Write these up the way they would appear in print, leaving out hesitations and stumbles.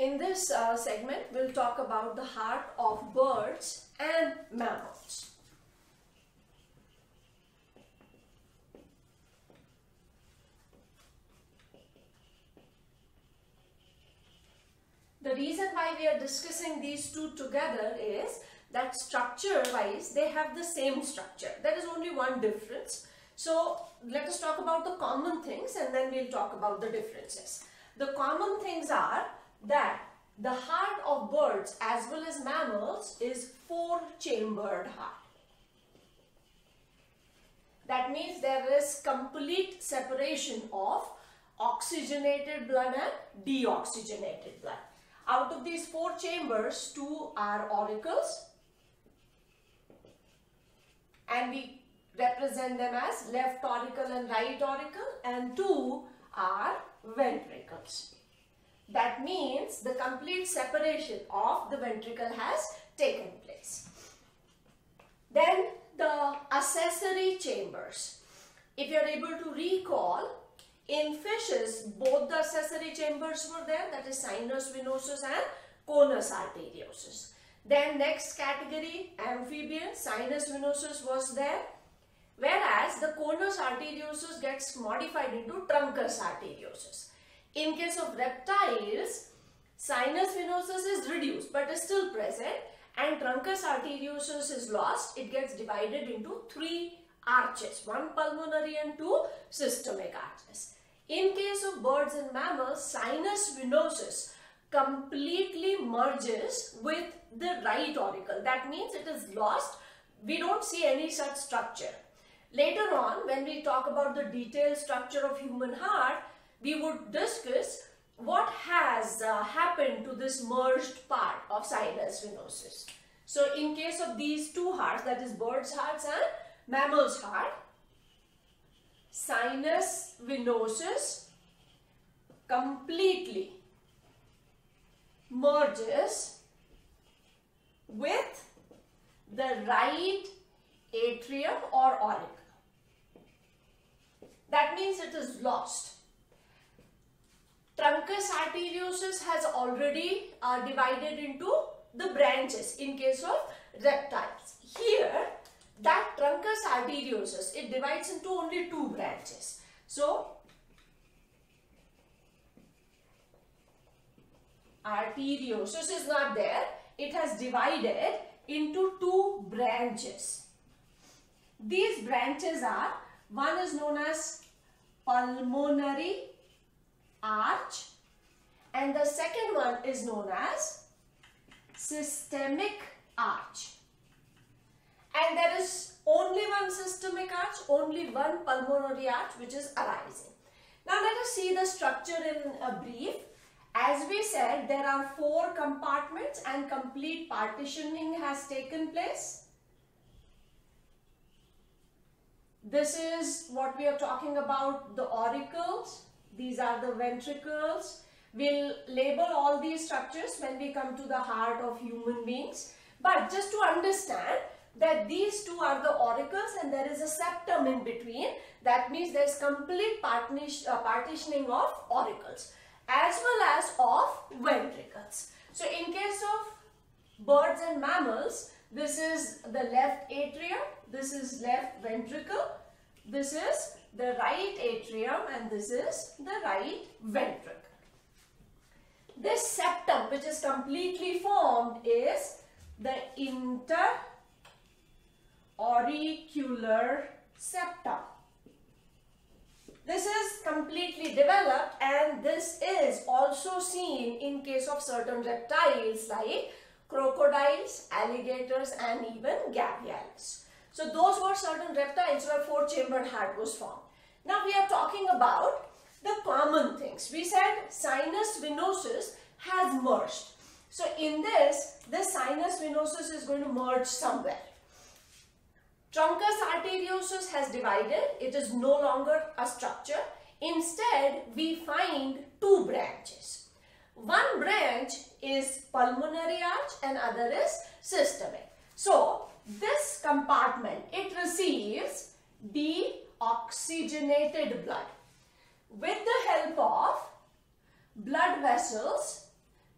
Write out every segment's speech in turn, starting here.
In this segment, we'll talk about the heart of birds and mammals. The reason why we are discussing these two together is that structure-wise, they have the same structure. There is only one difference. So let us talk about the common things and then we'll talk about the differences. The common things are that the heart of birds as well as mammals is four-chambered heart. That means there is complete separation of oxygenated blood and deoxygenated blood. Out of these four chambers, two are auricles and we represent them as left auricle and right auricle, and two are ventricles. That means the complete separation of the ventricle has taken place. Then the accessory chambers. If you are able to recall, in fishes, both the accessory chambers were there, that is sinus venosus and conus arteriosus. Then next category, amphibian, sinus venosus was there, whereas the conus arteriosus gets modified into truncus arteriosus. In case of reptiles, sinus venosus is reduced but is still present, and truncus arteriosus is lost. It gets divided into three arches, one pulmonary and two systemic arches. In case of birds and mammals, sinus venosus completely merges with the right auricle. That means it is lost. We don't see any such structure. Later on, when we talk about the detailed structure of human heart, we would discuss what has happened to this merged part of sinus venosus. So in case of these two hearts, that is birds' hearts and mammals' heart, sinus venosus completely merges with the right atrium or auricle. That means it is lost. Truncus arteriosus has already divided into the branches in case of reptiles. Here, that truncus arteriosus, it divides into only two branches. So, arteriosus is not there. It has divided into two branches. These branches are, one is known as pulmonary arch and the second one is known as systemic arch. And there is only one systemic arch, only one pulmonary arch which is arising. Now let us see the structure in a brief. As we said, there are four compartments and complete partitioning has taken place. This is what we are talking about, the auricles. These are the ventricles. We'll label all these structures when we come to the heart of human beings. But just to understand that these two are the auricles and there is a septum in between. That means there's complete partitioning of auricles as well as of ventricles. So in case of birds and mammals, this is the left atrium, this is left ventricle, this is the right atrium and this is the right ventricle. This septum which is completely formed is the interauricular septum. This is completely developed and this is also seen in case of certain reptiles like crocodiles, alligators and even gavials. So those were certain reptiles where four-chambered heart was formed. Now we are talking about the common things. We said sinus venosus has merged. So in this sinus venosus is going to merge somewhere. Truncus arteriosus has divided. It is no longer a structure. Instead, we find two branches. One branch is pulmonary arch and other is systemic. So this compartment, it receives deoxygenated blood with the help of blood vessels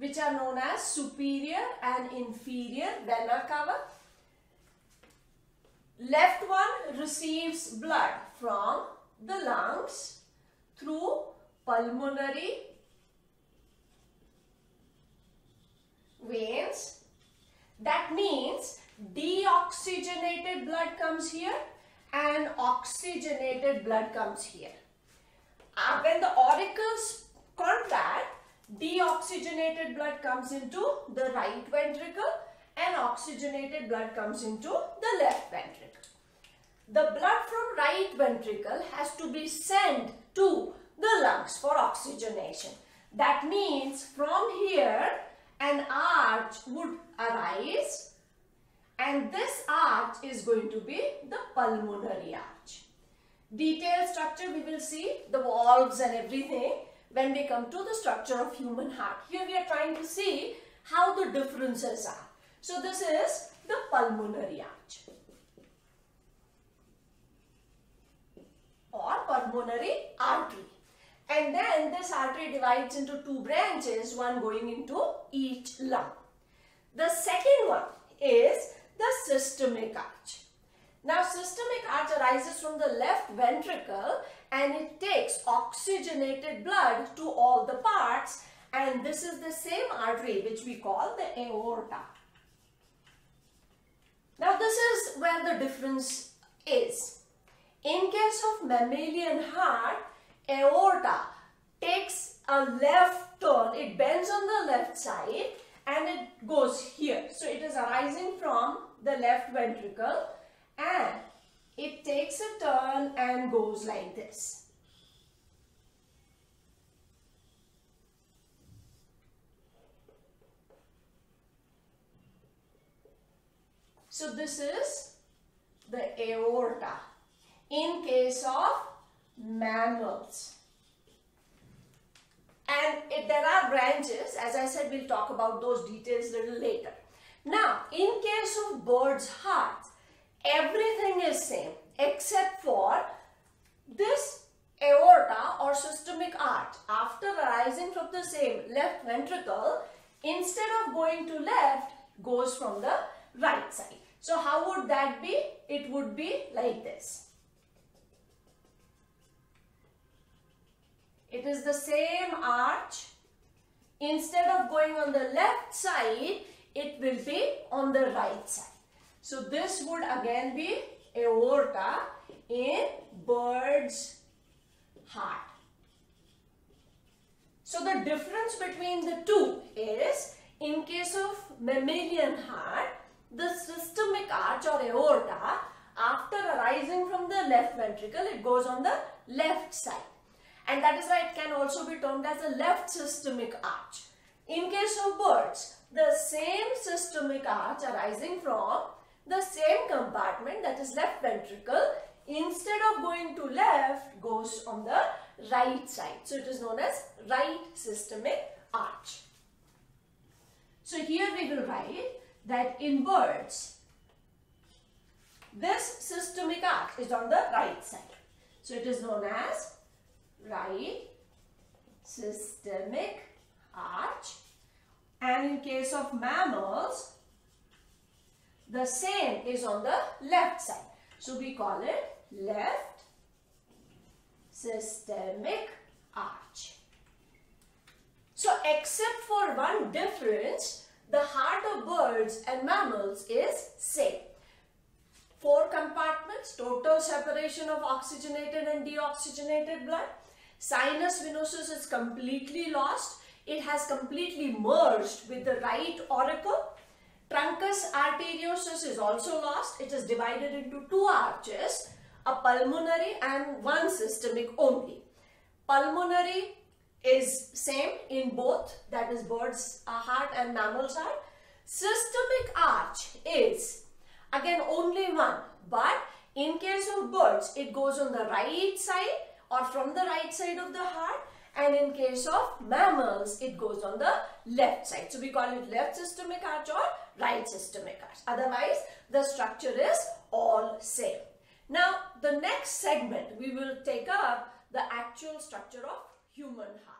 which are known as superior and inferior vena cava. Left one receives blood from the lungs through pulmonary veins. That means deoxygenated blood comes here and oxygenated blood comes here. When the auricles contract, deoxygenated blood comes into the right ventricle and oxygenated blood comes into the left ventricle. The blood from right ventricle has to be sent to the lungs for oxygenation. That means from here an arch would arise, and this arch is going to be the pulmonary arch. Detailed structure we will see, the valves and everything, when we come to the structure of human heart. Here we are trying to see how the differences are. So this is the pulmonary arch or pulmonary artery. And then this artery divides into two branches, one going into each lung. The second one is the systemic arch. Now systemic arch arises from the left ventricle and it takes oxygenated blood to all the parts, and this is the same artery which we call the aorta. Now this is where the difference is. In case of mammalian heart, aorta takes a left turn, it bends on the left side and it goes here. So it is arising from the left ventricle and it takes a turn and goes like this. So this is the aorta in case of mammals. And there are branches, as I said, we'll talk about those details a little later. Now, in case of birds' hearts, everything is same except for this aorta or systemic arch. After arising from the same left ventricle, instead of going to left, goes from the right side. So how would that be? It would be like this. It is the same arch. Instead of going on the left side, it will be on the right side. So this would again be aorta in bird's heart. So the difference between the two is, in case of mammalian heart, the systemic arch or aorta, after arising from the left ventricle, it goes on the left side. And that is why it can also be termed as a left systemic arch. In case of birds, the same systemic arch arising from the same compartment, that is left ventricle, instead of going to left, goes on the right side. So it is known as right systemic arch. So here we will write that in birds, this systemic arch is on the right side. So it is known as right systemic arch. And in case of mammals, the same is on the left side. So we call it left systemic arch. So except for one difference, the heart of birds and mammals is same. Four compartments, total separation of oxygenated and deoxygenated blood. Sinus venosus is completely lost. It has completely merged with the right auricle. Truncus arteriosus is also lost. It is divided into two arches, a pulmonary and one systemic only. Pulmonary is same in both, that is bird's heart and mammal's heart. Systemic arch is again only one, but in case of birds, it goes on the right side or from the right side of the heart. And in case of mammals, it goes on the left side. So we call it left systemic arch or right systemic arch. Otherwise, the structure is all same. Now, the next segment, we will take up the actual structure of human heart.